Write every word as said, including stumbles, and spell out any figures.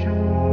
you.